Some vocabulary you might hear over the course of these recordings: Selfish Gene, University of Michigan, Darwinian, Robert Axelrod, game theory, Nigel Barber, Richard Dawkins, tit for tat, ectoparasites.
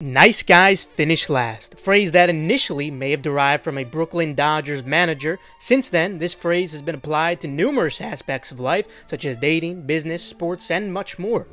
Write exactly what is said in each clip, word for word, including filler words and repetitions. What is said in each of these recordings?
Nice guys finish last, a phrase that initially may have derived from a Brooklyn Dodgers manager. Since then, this phrase has been applied to numerous aspects of life, such as dating, business, sports, and much more.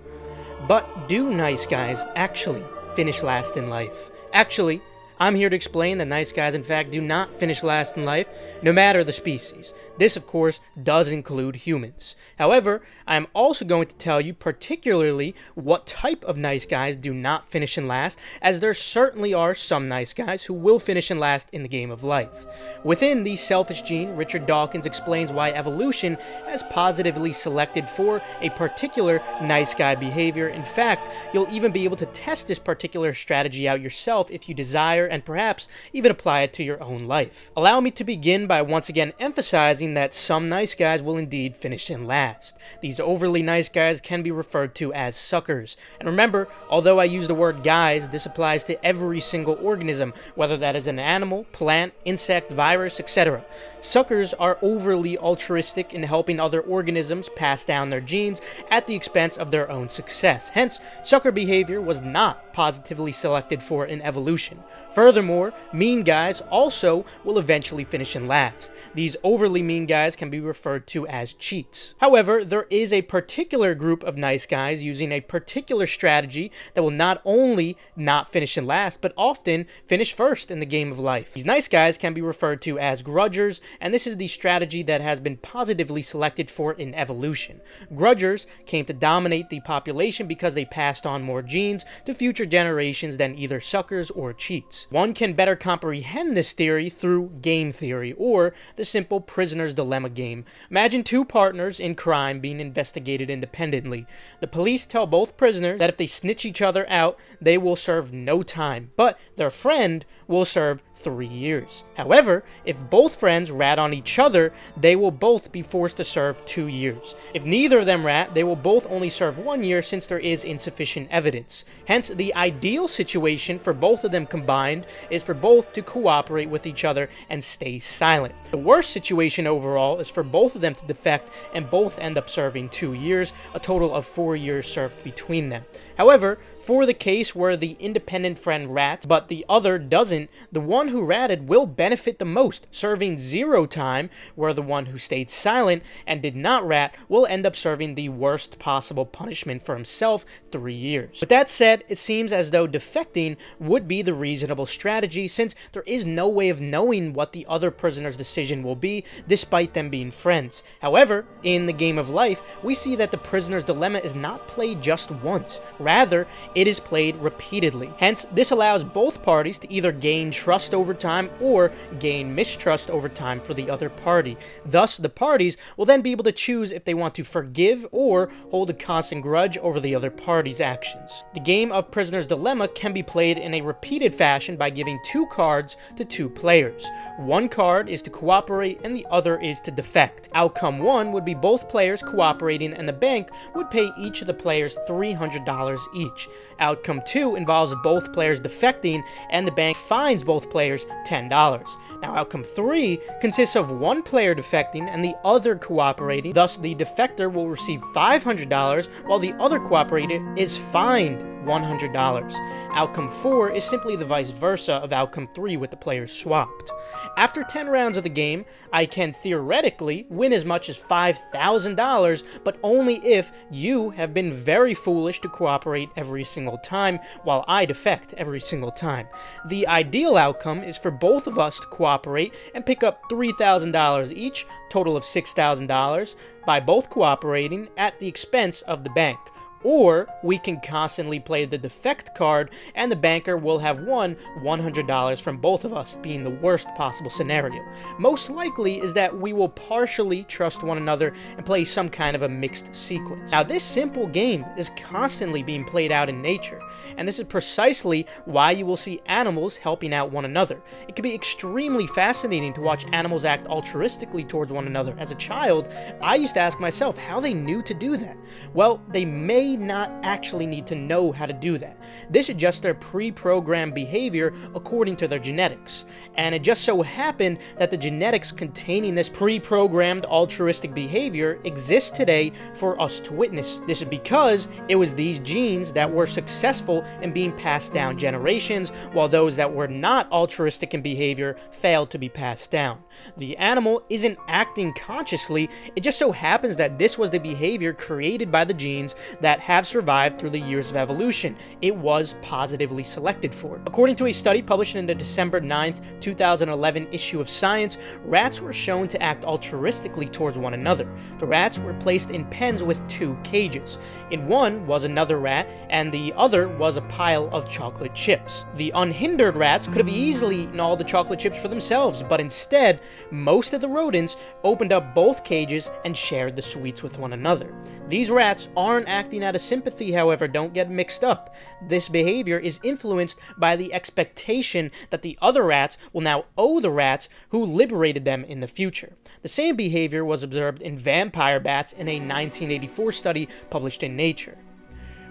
But do nice guys actually finish last in life? Actually, I'm here to explain that nice guys, in fact, do not finish last in life, no matter the species. This, of course, does include humans. However, I'm also going to tell you particularly what type of nice guys do not finish in last, as there certainly are some nice guys who will finish in last in the game of life. Within the Selfish Gene, Richard Dawkins explains why evolution has positively selected for a particular nice guy behavior. In fact, you'll even be able to test this particular strategy out yourself if you desire, and perhaps even apply it to your own life. Allow me to begin by once again emphasizing that some nice guys will indeed finish in last. These overly nice guys can be referred to as suckers. And remember, although I use the word guys, this applies to every single organism, whether that is an animal, plant, insect, virus, et cetera. Suckers are overly altruistic in helping other organisms pass down their genes at the expense of their own success. Hence, sucker behavior was not positively selected for in evolution. Furthermore, mean guys also will eventually finish in last. These overly mean guys can be referred to as cheats. However, there is a particular group of nice guys using a particular strategy that will not only not finish in last, but often finish first in the game of life. These nice guys can be referred to as grudgers, and this is the strategy that has been positively selected for in evolution. Grudgers came to dominate the population because they passed on more genes to future generations than either suckers or cheats. One can better comprehend this theory through game theory, or the simple prisoner's dilemma game. Imagine two partners in crime being investigated independently. The police tell both prisoners that if they snitch each other out, they will serve no time, but their friend will serve three years. However, if both friends rat on each other, they will both be forced to serve two years. If neither of them rat, they will both only serve one year since there is insufficient evidence. Hence, the ideal situation for both of them combined is for both to cooperate with each other and stay silent. The worst situation overall is for both of them to defect and both end up serving two years, a total of four years served between them. However, for the case where the independent friend rats but the other doesn't, the one who ratted will benefit the most, serving zero time, where the one who stayed silent and did not rat will end up serving the worst possible punishment for himself, three years. With that said, it seems as though defecting would be the reasonable strategy, since there is no way of knowing what the other prisoner's decision will be despite them being friends. However, in the game of life, we see that the prisoner's dilemma is not played just once. Rather, it is played repeatedly. Hence, this allows both parties to either gain trust over time or gain mistrust over time for the other party. Thus, the parties will then be able to choose if they want to forgive or hold a constant grudge over the other party's actions. The game of prisoner's dilemma can be played in a repeated fashion by giving two cards to two players. One card is to cooperate and the other is to defect. Outcome one would be both players cooperating and the bank would pay each of the players three hundred dollars each. Outcome two involves both players defecting and the bank fines both players ten dollars. Now outcome three consists of one player defecting and the other cooperating, thus the defector will receive five hundred dollars while the other cooperator is fined one hundred dollars. Outcome four is simply the vice versa of outcome three with the players swapped. After ten rounds of the game, I can theoretically win as much as five thousand dollars, but only if you have been very foolish to cooperate every single time while I defect every single time. The ideal outcome is for both of us to cooperate and pick up three thousand dollars each, total of six thousand dollars, by both cooperating at the expense of the bank. Or we can constantly play the defect card and the banker will have won one hundred dollars from both of us, being the worst possible scenario. Most likely is that we will partially trust one another and play some kind of a mixed sequence. Now this simple game is constantly being played out in nature, and this is precisely why you will see animals helping out one another. It can be extremely fascinating to watch animals act altruistically towards one another. As a child, I used to ask myself how they knew to do that. Well, they may may not actually need to know how to do that. This is just their pre-programmed behavior according to their genetics. And it just so happened that the genetics containing this pre-programmed altruistic behavior exist today for us to witness. This is because it was these genes that were successful in being passed down generations, while those that were not altruistic in behavior failed to be passed down. The animal isn't acting consciously, it just so happens that this was the behavior created by the genes that have survived through the years of evolution. It was positively selected for. According to a study published in the December ninth, two thousand eleven issue of Science, rats were shown to act altruistically towards one another. The rats were placed in pens with two cages. In one was another rat, and the other was a pile of chocolate chips. The unhindered rats could have easily eaten all the chocolate chips for themselves, but instead, most of the rodents opened up both cages and shared the sweets with one another. These rats aren't acting out of sympathy, however, don't get mixed up. This behavior is influenced by the expectation that the other rats will now owe the rats who liberated them in the future. The same behavior was observed in vampire bats in a nineteen eighty-four study published in Nature.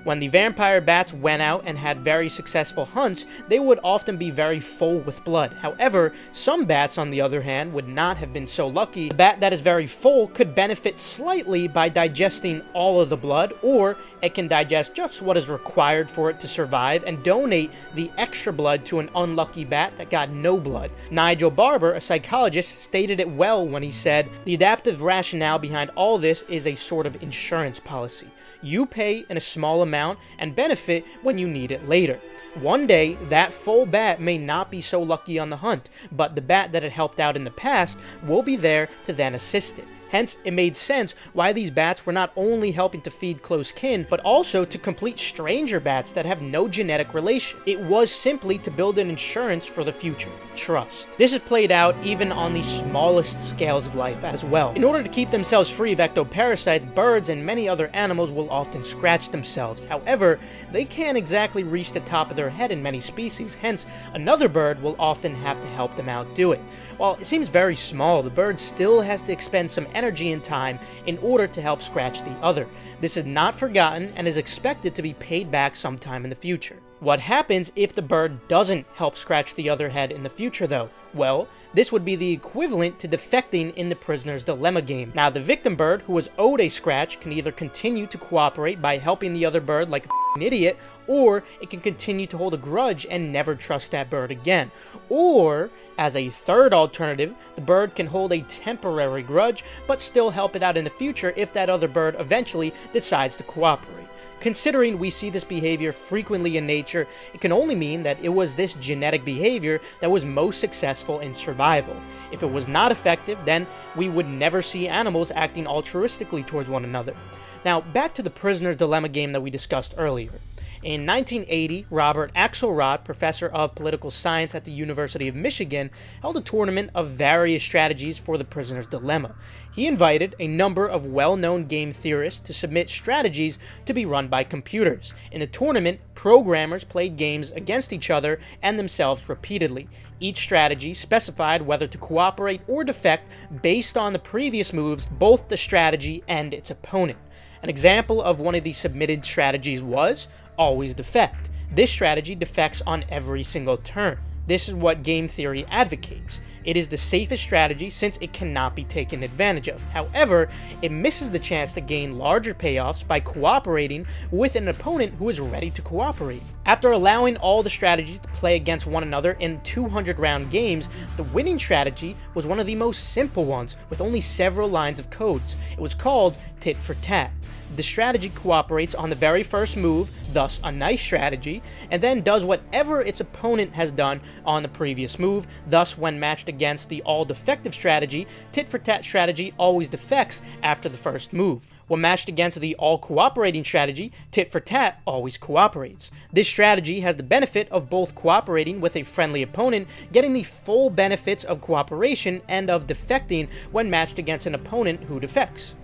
When the vampire bats went out and had very successful hunts, they would often be very full with blood. However, some bats, on the other hand, would not have been so lucky. A bat that is very full could benefit slightly by digesting all of the blood, or it can digest just what is required for it to survive and donate the extra blood to an unlucky bat that got no blood. Nigel Barber, a psychologist, stated it well when he said, "The adaptive rationale behind all this is a sort of insurance policy. You pay in a small amount and benefit when you need it later. One day, that full bat may not be so lucky on the hunt, but the bat that it helped out in the past will be there to then assist it." Hence, it made sense why these bats were not only helping to feed close kin, but also to complete stranger bats that have no genetic relation. It was simply to build an insurance for the future, trust. This is played out even on the smallest scales of life as well. In order to keep themselves free of ectoparasites, birds and many other animals will often scratch themselves. However, they can't exactly reach the top of their head in many species, hence another bird will often have to help them out do it. While it seems very small, the bird still has to expend some energy energy and time in order to help scratch the other. This is not forgotten and is expected to be paid back sometime in the future. What happens if the bird doesn't help scratch the other head in the future though? Well, this would be the equivalent to defecting in the prisoner's dilemma game. Now the victim bird who was owed a scratch can either continue to cooperate by helping the other bird like a an idiot, or it can continue to hold a grudge and never trust that bird again. Or, as a third alternative, the bird can hold a temporary grudge but still help it out in the future if that other bird eventually decides to cooperate. Considering we see this behavior frequently in nature, it can only mean that it was this genetic behavior that was most successful in survival. If it was not effective, then we would never see animals acting altruistically towards one another. Now, back to the prisoner's dilemma game that we discussed earlier. In nineteen eighty, Robert Axelrod, professor of political science at the University of Michigan, held a tournament of various strategies for the prisoner's dilemma. He invited a number of well-known game theorists to submit strategies to be run by computers. In the tournament, programmers played games against each other and themselves repeatedly. Each strategy specified whether to cooperate or defect based on the previous moves, both the strategy and its opponent. An example of one of the submitted strategies was always defect. This strategy defects on every single turn. This is what game theory advocates. It is the safest strategy since it cannot be taken advantage of. However, it misses the chance to gain larger payoffs by cooperating with an opponent who is ready to cooperate. After allowing all the strategies to play against one another in two hundred round games, the winning strategy was one of the most simple ones with only several lines of codes. It was called tit for tat. The strategy cooperates on the very first move, thus a nice strategy, and then does whatever its opponent has done on the previous move. Thus, when matched against the all-defective strategy, tit-for-tat strategy always defects after the first move. When matched against the all-cooperating strategy, tit-for-tat always cooperates. This strategy has the benefit of both cooperating with a friendly opponent, getting the full benefits of cooperation, and of defecting when matched against an opponent who defects.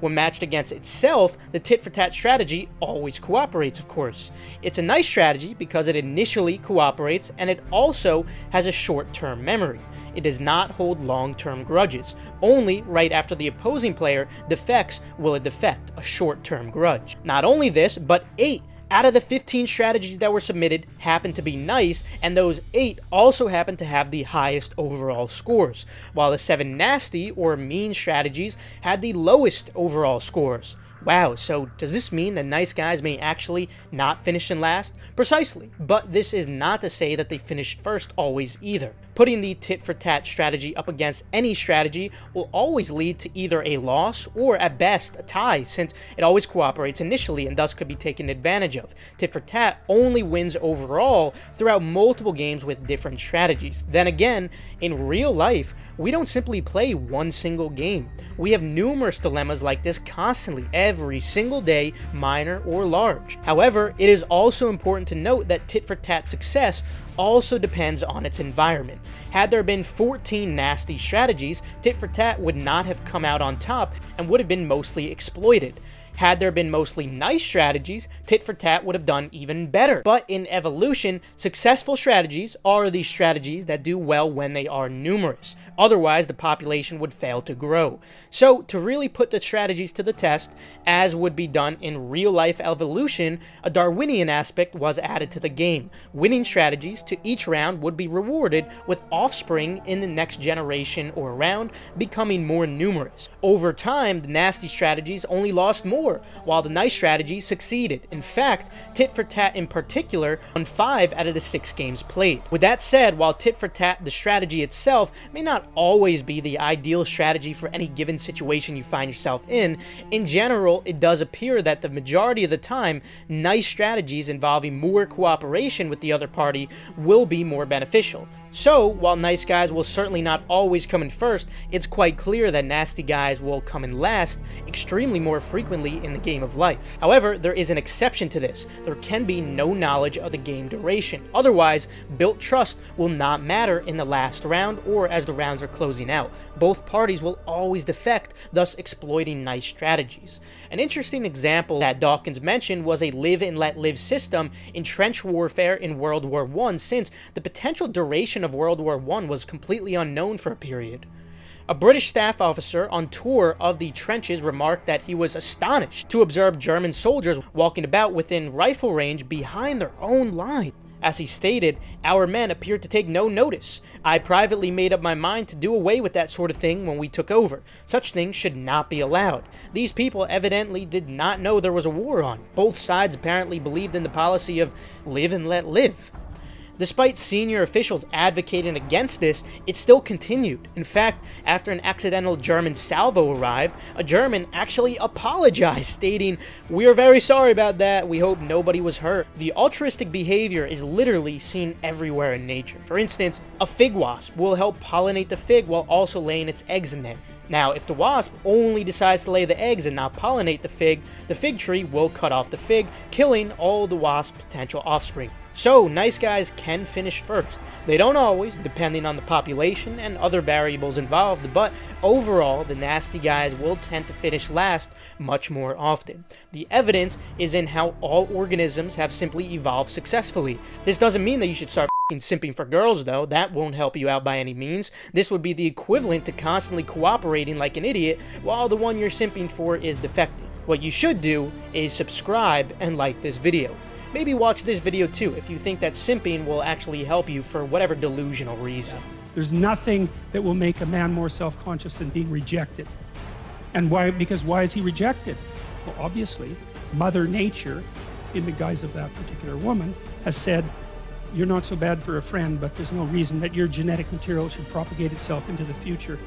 When matched against itself, the tit for tat strategy always cooperates, of course. It's a nice strategy because it initially cooperates, and it also has a short-term memory. It does not hold long-term grudges. Only right after the opposing player defects will it defect, a short-term grudge. Not only this, but eight out of the fifteen strategies that were submitted happened to be nice, and those eight also happened to have the highest overall scores, while the seven nasty or mean strategies had the lowest overall scores. Wow, so does this mean that nice guys may actually not finish in last? Precisely, but this is not to say that they finish first always either. Putting the tit-for-tat strategy up against any strategy will always lead to either a loss or, at best, a tie, since it always cooperates initially and thus could be taken advantage of. Tit-for-tat only wins overall throughout multiple games with different strategies. Then again, in real life, we don't simply play one single game. We have numerous dilemmas like this constantly, every single day, minor or large. However, it is also important to note that tit-for-tat success also depends on its environment. Had there been fourteen nasty strategies, tit for tat would not have come out on top and would have been mostly exploited. Had there been mostly nice strategies, tit for tat would have done even better. But in evolution, successful strategies are these strategies that do well when they are numerous. Otherwise, the population would fail to grow. So to really put the strategies to the test, as would be done in real-life evolution, a Darwinian aspect was added to the game. Winning strategies to each round would be rewarded with offspring in the next generation or round becoming more numerous. Over time, the nasty strategies only lost more, while the nice strategy succeeded. In fact, tit for tat in particular won five out of the six games played. With that said, while tit for tat, the strategy itself, may not always be the ideal strategy for any given situation you find yourself in, in general, it does appear that the majority of the time, nice strategies involving more cooperation with the other party will be more beneficial. So, while nice guys will certainly not always come in first, it's quite clear that nasty guys will come in last extremely more frequently in the game of life. However, there is an exception to this. There can be no knowledge of the game duration. Otherwise, built trust will not matter in the last round or as the rounds are closing out. Both parties will always defect, thus exploiting nice strategies. An interesting example that Dawkins mentioned was a live and let live system in trench warfare in World War One, since the potential duration of of World War One was completely unknown for a period. A British staff officer on tour of the trenches remarked that he was astonished to observe German soldiers walking about within rifle range behind their own line. As he stated, "Our men appeared to take no notice. I privately made up my mind to do away with that sort of thing when we took over. Such things should not be allowed. These people evidently did not know there was a war on." Both sides apparently believed in the policy of live and let live. Despite senior officials advocating against this, it still continued. In fact, after an accidental German salvo arrived, a German actually apologized, stating, "We are very sorry about that. We hope nobody was hurt." The altruistic behavior is literally seen everywhere in nature. For instance, a fig wasp will help pollinate the fig while also laying its eggs in there. Now, if the wasp only decides to lay the eggs and not pollinate the fig, the fig tree will cut off the fig, killing all the wasp's potential offspring. So, nice guys can finish first. They don't always, depending on the population and other variables involved, but overall, the nasty guys will tend to finish last much more often. The evidence is in how all organisms have simply evolved successfully. This doesn't mean that you should start f***ing simping for girls, though. That won't help you out by any means. This would be the equivalent to constantly cooperating like an idiot while the one you're simping for is defective. What you should do is subscribe and like this video. Maybe watch this video too if you think that simping will actually help you for whatever delusional reason. There's nothing that will make a man more self-conscious than being rejected. And why? Because why is he rejected? Well, obviously, Mother Nature, in the guise of that particular woman, has said, "You're not so bad for a friend, but there's no reason that your genetic material should propagate itself into the future